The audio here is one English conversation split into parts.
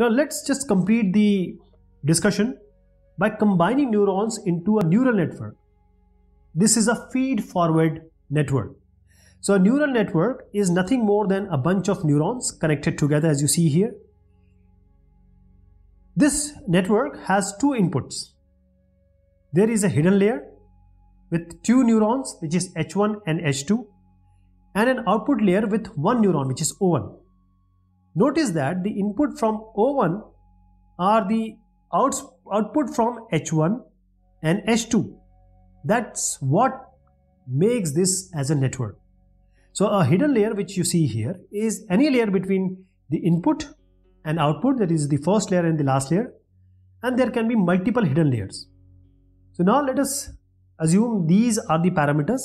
Now let's just complete the discussion by combining neurons into a neural network. This is a feed-forward network. So a neural network is nothing more than a bunch of neurons connected together, as you see here. This network has two inputs. There is a hidden layer with two neurons, which is H1 and H2, and an output layer with one neuron, which is O1. Notice that the input from O1 are the output from H1 and H2. That's what makes this as a network. So a hidden layer, which you see here, is any layer between the input and output, that is the first layer and the last layer, and there can be multiple hidden layers. So now let us assume these are the parameters.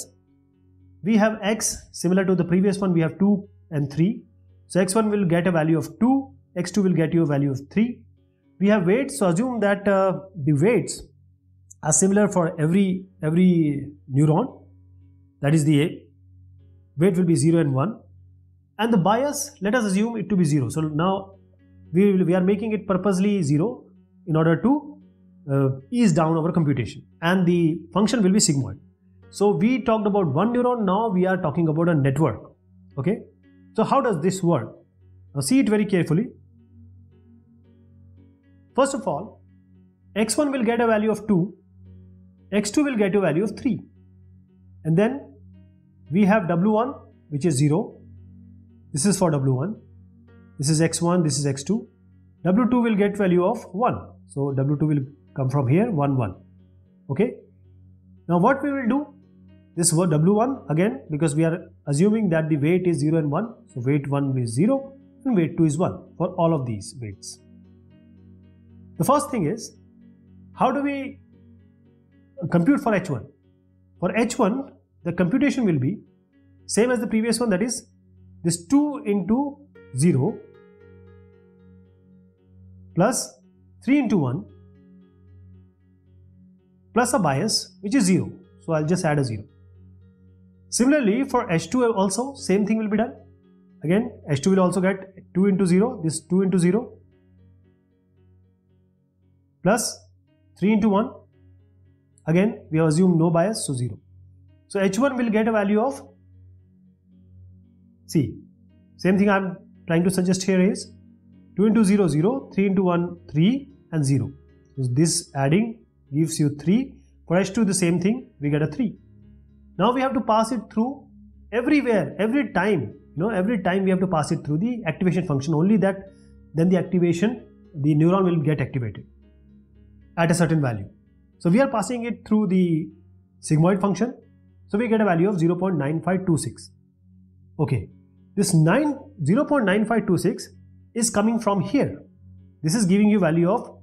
We have x, similar to the previous one, we have 2 and 3. So x1 will get a value of 2, x2 will get you a value of 3. We have weights, so assume that the weights are similar for every neuron, that is the weight will be 0 and 1, and the bias, let us assume it to be 0. So now we are making it purposely 0 in order to ease down our computation, and the function will be sigmoid. So we talked about one neuron, now we are talking about a network. Okay, so how does this work? Now see it very carefully. First of all, x1 will get a value of 2, x2 will get a value of 3, and then we have w1, which is 0. This is for w1, this is x1, this is x2. w2 will get value of 1, so w2 will come from here, 1, 1. Okay. Now what we will do, this word w1 again, because we are assuming that the weight is 0 and 1, so weight 1 is 0 and weight 2 is 1 for all of these weights. The first thing is, how do we compute for h1? For h1, the computation will be same as the previous one, that is this 2 into 0 plus 3 into 1 plus a bias, which is 0. So I'll just add a 0. Similarly, for h2 also, same thing will be done. Again, h2 will also get 2 into 0, this 2 into 0 plus 3 into 1. Again, we have assumed no bias, so 0. So h1 will get a value of, see, same thing I'm trying to suggest here is 2 into 0, 0, 3 into 1, 3 and 0. So this adding gives you 3. For h2 the same thing, we get a 3. Now we have to pass it through everywhere, every time, every time we have to pass it through the activation function, only that then the activation, the neuron will get activated at a certain value. So we are passing it through the sigmoid function, so we get a value of 0.9526. Okay, this 0.9526 is coming from here. This is giving you value of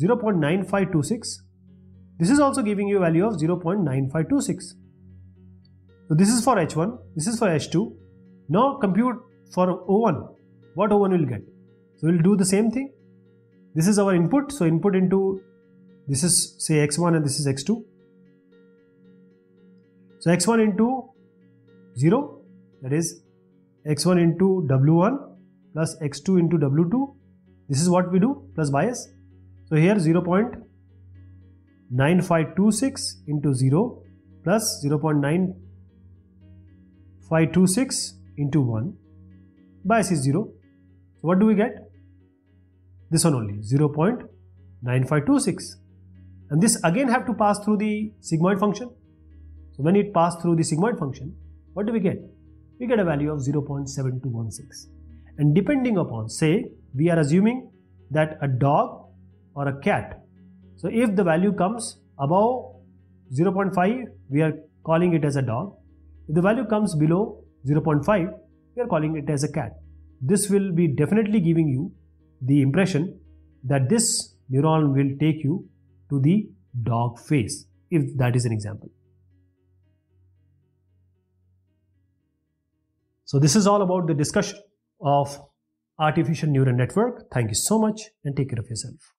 0.9526. This is also giving you a value of 0.9526. So this is for h1, this is for h2. Now compute for O1, what O1 will get. So we'll do the same thing. This is our input, so input into, this is say x1 and this is x2. So x1 into 0, that is x1 into w1 plus x2 into w2. This is what we do, plus bias. So here 0.9526 into 0 plus 0.9526 into 1. Bias is 0. So what do we get? This one only, 0.9526. And this again have to pass through the sigmoid function. So when it passed through the sigmoid function, what do we get? We get a value of 0.7216. And depending upon, say, we are assuming that a dog or a cat. So if the value comes above 0.5, we are calling it as a dog. If the value comes below 0.5, we are calling it as a cat. This will be definitely giving you the impression that this neuron will take you to the dog phase, if that is an example. So this is all about the discussion of artificial neural network. Thank you so much and take care of yourself.